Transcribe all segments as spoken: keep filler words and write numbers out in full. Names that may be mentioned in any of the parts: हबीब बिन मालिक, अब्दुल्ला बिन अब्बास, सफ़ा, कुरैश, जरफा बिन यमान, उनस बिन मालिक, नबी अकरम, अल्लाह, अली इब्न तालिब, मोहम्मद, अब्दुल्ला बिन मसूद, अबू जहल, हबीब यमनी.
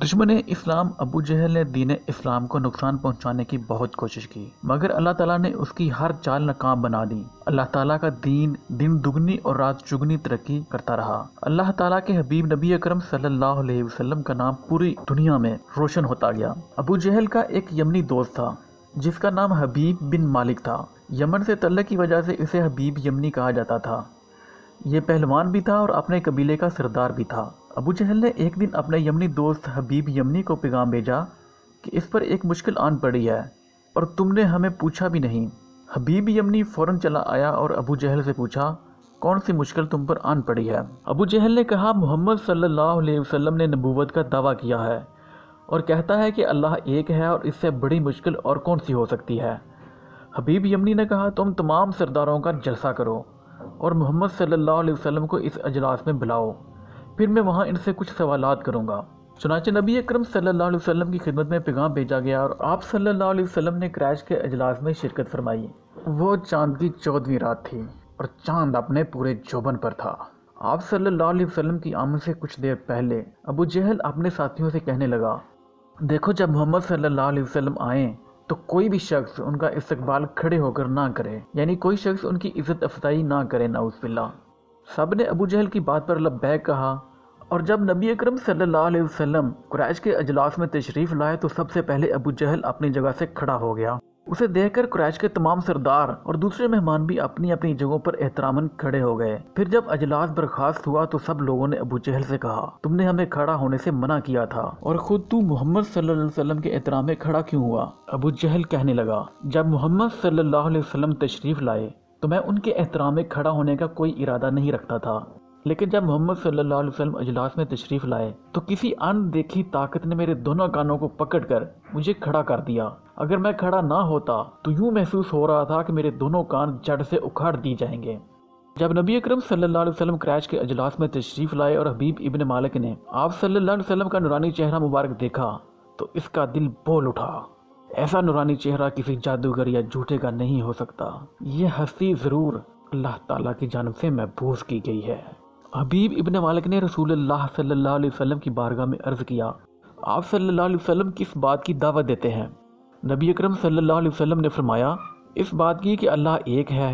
दुश्मन इस्लाम अबू जहल ने दीन इस्लाम को नुकसान पहुंचाने की बहुत कोशिश की, मगर अल्लाह ताला ने उसकी हर चाल नाकाम बना दी। अल्लाह ताला का दीन दिन दुगनी और रात चुगनी तरक्की करता रहा। अल्लाह ताला के हबीब नबी अकरम सल्लल्लाहु अलैहि वसल्लम का नाम पूरी दुनिया में रोशन होता गया। अबू जहल का एक यमनी दोस्त था जिसका नाम हबीब बिन मालिक था। यमन से तल्लक की वजह से इसे हबीब यमनी कहा जाता था। ये पहलवान भी था और अपने कबीले का सरदार भी था। अबू जहल ने एक दिन अपने यमनी दोस्त हबीब यमनी को पैगाम भेजा कि इस पर एक मुश्किल आन पड़ी है और तुमने हमें पूछा भी नहीं। हबीब यमनी फ़ौरन चला आया और अबू जहल से पूछा, कौन सी मुश्किल तुम पर आन पड़ी है? अबू जहल ने कहा, मोहम्मद सल्लल्लाहु अलैहि वसल्लम ने नबूवत का दावा किया है और कहता है कि अल्लाह एक है और इससे बड़ी मुश्किल और कौन सी हो सकती है। हबीब यमनी ने कहा, तुम तमाम सरदारों का जलसा करो और मोहम्मद सल्लल्लाहु अलैहि वसल्लम को इस अजलास में बुलाओ, फिर मैं वहाँ इनसे कुछ सवालात करूँगा। चुनाचे नबी अकरम सल्लल्लाहु अलैहि वसल्लम की खिदमत में पैगाम भेजा गया और आप सल्लल्लाहु अलैहि वसल्लम ने क्रैश के अजलास में शिरकत फरमाई। वो चाँद की चौदहवीं रात थी और चाँद अपने पूरे जोबन पर था। आप सल्लल्लाहु अलैहि वसल्लम की आमद से कुछ देर पहले अबू जहल अपने साथियों से कहने लगा, देखो जब मोहम्मद सल्लल्लाहु अलैहि वसल्लम आए तो कोई भी शख्स उनका इस्तकबाल खड़े होकर ना करे, यानी कोई शख्स उनकी इज़्ज़त अफजाई ना करे, नाउज़ बिल्लाह। सब ने अबू जहल की बात पर लब्बैक कहा और जब नबी अकरम सल्लल्लाहु अलैहि वसल्लम कुरैश के अजलास में तशरीफ़ लाए तो सबसे पहले अबू जहल अपनी जगह से खड़ा हो गया। उसे देखकर कुरैश के तमाम सरदार और दूसरे मेहमान भी अपनी अपनी जगहों पर एहतरामन खड़े हो गए। फिर जब अजलास बर्खास्त हुआ तो सब लोगों ने अबू जहल से कहा, तुमने हमें खड़ा होने से मना किया था और खुद तू मोहम्मद सल्लल्लाहु अलैहि वसल्लम के एहतराम में खड़ा क्यों हुआ? अबू जहल कहने लगा, जब मोहम्मद सल्लल्लाहु अलैहि वसल्लम तशरीफ़ लाए तो मैं उनके एहतराम में खड़ा होने का कोई इरादा नहीं रखता था, लेकिन जब मोहम्मद सल्लल्लाहु अलैहि वसल्लम अजलास में तशरीफ़ लाए तो किसी अनदेखी ताकत ने मेरे दोनों कानों को पकड़कर मुझे खड़ा कर दिया। अगर मैं खड़ा ना होता तो यूँ महसूस हो रहा था कि मेरे दोनों कान जड़ से उखाड़ दिए जाएंगे। जब नबी अकरम सल्लल्लाहु अलैहि वसल्लम क्रैश के अजलास में तशरीफ़ लाए और हबीब इब्न मालिक ने आप सल्लल्लाहु अलैहि वसल्लम का नूरानी चेहरा मुबारक देखा तो इसका दिल बोल उठा। ऐसा नूरानी चेहरा किसी जादूगर या झूठे का नहीं हो सकता। यह हस्ती ज़रूर अल्लाह ताला की जानब से महबूस की गई है। हबीब इब्न मालिक ने रसूलुल्लाह सल्लल्लाहु अलैहि वसल्लम की बारगाह में अर्ज़ किया, आप सल्लल्लाहु अलैहि वसल्लम किस बात की दावत देते हैं? नबी अकरम सल्लल्लाहु अलैहि वसल्लम ने फरमाया, इस बात की कि अल्लाह एक है,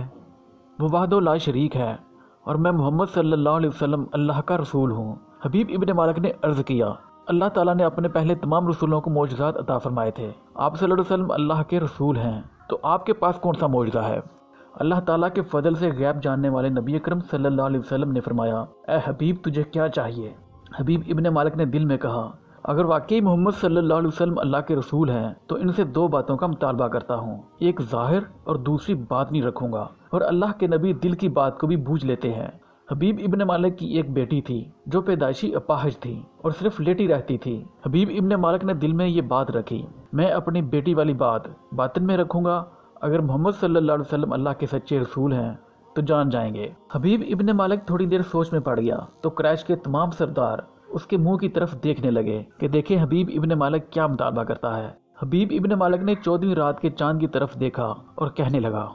वो वहदहू ला शरीक है और मैं मोहम्मद सल्लल्लाहु अलैहि वसल्लम अल्लाह का रसूल हूँ। हबीब इब्न मालिक ने अर्ज़ किया, अल्लाह ताला ने अपने पहले तमाम रसूलों को मौजज़ात अता फरमाए थे, आप सल्लल्लाहु अलैहि वसल्लम अल्लाह के रसूल हैं, तो आपके पास कौन सा मौजज़ा है? अल्लाह ताला के फ़ज़ल से गैब जानने वाले नबी अकरम सल्लल्लाहु अलैहि वसल्लम ने फरमाया, ए हबीब तुझे क्या चाहिए? हबीब इब्न मालिक ने दिल में कहा, अगर वाकई मोहम्मद सल्लल्लाहु अलैहि वसल्लम अल्लाह के रसूल हैं तो इनसे दो बातों का मुतालबा करता हूँ, एक ज़ाहिर और दूसरी बातिनी रखूँगा। और अल्लाह के नबी दिल की बात को भी बूझ लेते हैं। हबीब इब्न मालिक की एक बेटी थी जो पैदाइशी अपाहिज थी और सिर्फ लेटी रहती थी। हबीब इब्न मालिक ने दिल में ये बात रखी, मैं अपनी बेटी वाली बात बातिन में रखूँगा, अगर मोहम्मद सल्लल्लाहु अलैहि वसल्लम अल्लाह के सच्चे रसूल हैं तो जान जाएंगे। हबीब इब्न मालिक थोड़ी देर सोच में पड़ गया तो क्रैश के तमाम सरदार उसके मुंह की तरफ देखने लगे कि देखें हबीब इब्न मालिक क्या मुतालबा करता है। हबीब इब्न मालिक ने चौदहवीं रात के चांद की तरफ देखा और कहने लगा,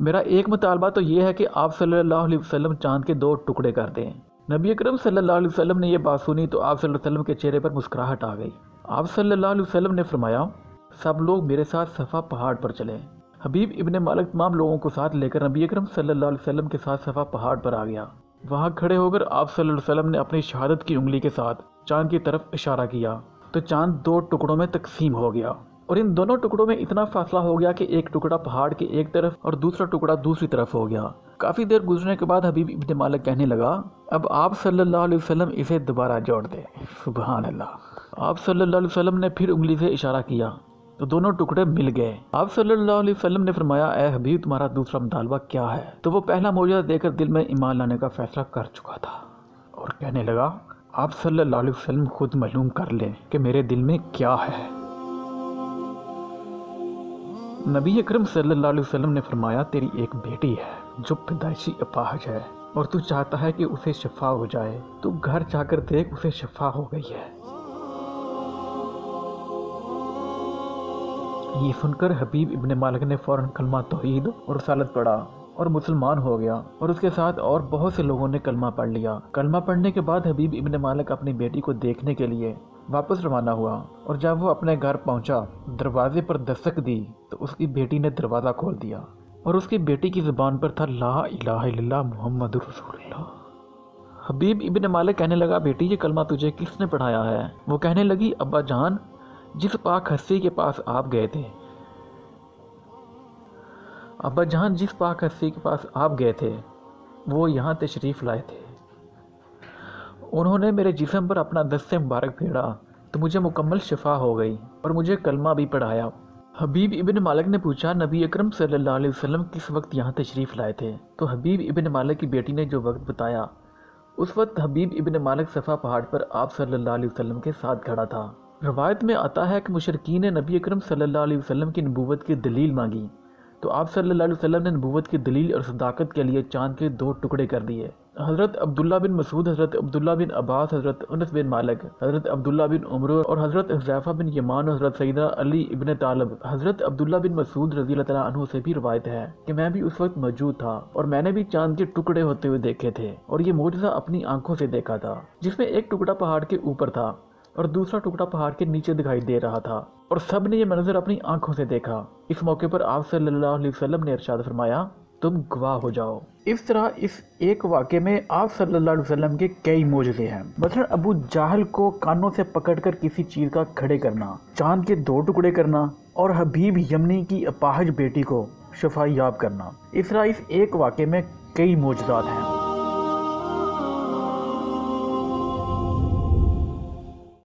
मेरा एक मुतालबा तो ये है कि आप सल्लल्लाहु अलैहि वसल्लम चांद के दो टुकड़े कर दें। नबी अकरम सल्लल्लाहु अलैहि वसल्लम ने यह बात सुनी तो आप सल्लल्लाहु अलैहि वसल्लम के चेहरे पर मुस्कुराहट आ गई। आप सल्लल्लाहु अलैहि वसल्लम ने फरमाया, सब लोग मेरे साथ सफ़ा पहाड़ पर चले। हबीब इब्न मालिक तमाम लोगों को साथ लेकर नबी अकरम सल्लल्लाहु अलैहि वसल्लम के साथ सफ़ा पहाड़ पर आ गया। वहाँ खड़े होकर आप सल्लल्लाहु अलैहि वसल्लम ने अपनी शहादत की उंगली के साथ चांद की तरफ इशारा किया तो चांद दो टुकड़ों में तकसीम हो गया और इन दोनों टुकड़ों में इतना फासला हो गया कि एक टुकड़ा पहाड़ के एक तरफ और दूसरा टुकड़ा दूसरी तरफ हो गया। काफ़ी देर गुजरने के बाद हबीब इब्न मालिक कहने लगा, अब आप सल्लल्लाहु अलैहि वसल्लम इसे दोबारा जोड़ दें। सुबहान अल्लाह। आप सल्लल्लाहु अलैहि वसल्लम ने फिर उंगली से इशारा किया तो दोनों टुकड़े मिल गए। आप सल्लल्लाहु अलैहि वसल्लम ने फरमाया, ए हबीब तुम्हारा दूसरा मुतालबा क्या है? तो वो पहला मौजज़ा देकर दिल में ईमान लाने का फैसला कर चुका था और कहने लगा, आप सल्लल्लाहु अलैहि वसल्लम खुद मालूम कर लें कि मेरे दिल में क्या है। नबी अकरम सल्लल्लाहु अलैहि वसल्लम ने फरमाया, तेरी एक बेटी है जो पैदाइशी अपाहज है और तू चाहता है कि उसे शफा हो जाए, तू घर जाकर देख उसे शफा हो गई है। ये सुनकर हबीब इब्न मालिक ने फ़ौरन कलमा तौहीद और रसालत पढ़ा और मुसलमान हो गया और उसके साथ और बहुत से लोगों ने कलमा पढ़ लिया। कलमा पढ़ने के बाद हबीब इब्न मालिक अपनी बेटी को देखने के लिए वापस रवाना हुआ और जब वो अपने घर पहुंचा, दरवाजे पर दस्तक दी तो उसकी बेटी ने दरवाज़ा खोल दिया और उसकी बेटी की ज़ुबान पर था ला इलाहा इल्लल्लाह मुहम्मद रसूलुल्लाह। हबीब इब्न मालिक कहने लगा, बेटी ये कलमा तुझे किसने पढ़ाया है? वो कहने लगी, अब्बा जान जिस पाक हस्ती के पास आप गए थे अब्बा जान जिस पाक हस्ती के पास आप गए थे वो यहाँ तशरीफ़ लाए थे। उन्होंने मेरे जिस्म पर अपना दस्ते मुबारक फेरा तो मुझे मुकम्मल शफा हो गई और मुझे कलमा भी पढ़ाया। हबीब इब्न मालिक ने पूछा, नबी अकरम सल्लल्लाहु अलैहि वसल्लम किस वक्त यहाँ तशरीफ़ लाए थे? तो हबीब इब्न मालिक की बेटी ने जो वक्त बताया, उस वक्त हबीब इब्न मालिक सफ़ा पहाड़ पर आप सल्लल्लाहु अलैहि वसल्लम के साथ खड़ा था। रवायत में आता है कि मुशरकीन ने नबी अकरम सल्लल्लाहु अलैहि वसल्लम की नबूवत की दलील मांगी तो आप सल्लल्लाहु अलैहि वसल्लम ने नबूवत की दलील और सदाकत के लिए चाँद के दो टुकड़े कर दिए। हज़रत अब्दुल्ला बिन मसूद, हज़रत अब्दुल्ला बिन अब्बास, हज़रत उनस बिन मालिक, हज़रत अब्दुल्ला बिन उमरू और हज़रत जरफा बिन यमान और हज़रत सईदा अली इब्न तालिब। हज़रत अब्दुल्ला बिन मसूद रज़ी अल्लाह तआला अन्हु से भी रवायत है कि मैं भी उस वक्त मौजूद था और मैंने भी चांद के टुकड़े होते हुए देखे थे और ये मोजज़ा अपनी आंखों से देखा था, जिसमें एक टुकड़ा पहाड़ के ऊपर था और दूसरा टुकड़ा पहाड़ के नीचे दिखाई दे रहा था और सब ने यह मंजर अपनी आंखों से देखा। इस मौके पर आप सल्लल्लाहु अलैहि वसल्लम ने इरशाद फरमाया, तुम गवाह हो जाओ। इस तरह इस एक वाक़े में आप सल्लल्लाहु अलैहि वसल्लम के कई मोजज़े हैं। मतलब अबू जहल को कानों से पकड़कर किसी चीज़ का खड़े करना, चांद के दो टुकड़े करना और हबीब यमनी की अपाहज बेटी को शफा याब करना। इस तरह इस एक वाक़े में कई मोजज़ात हैं।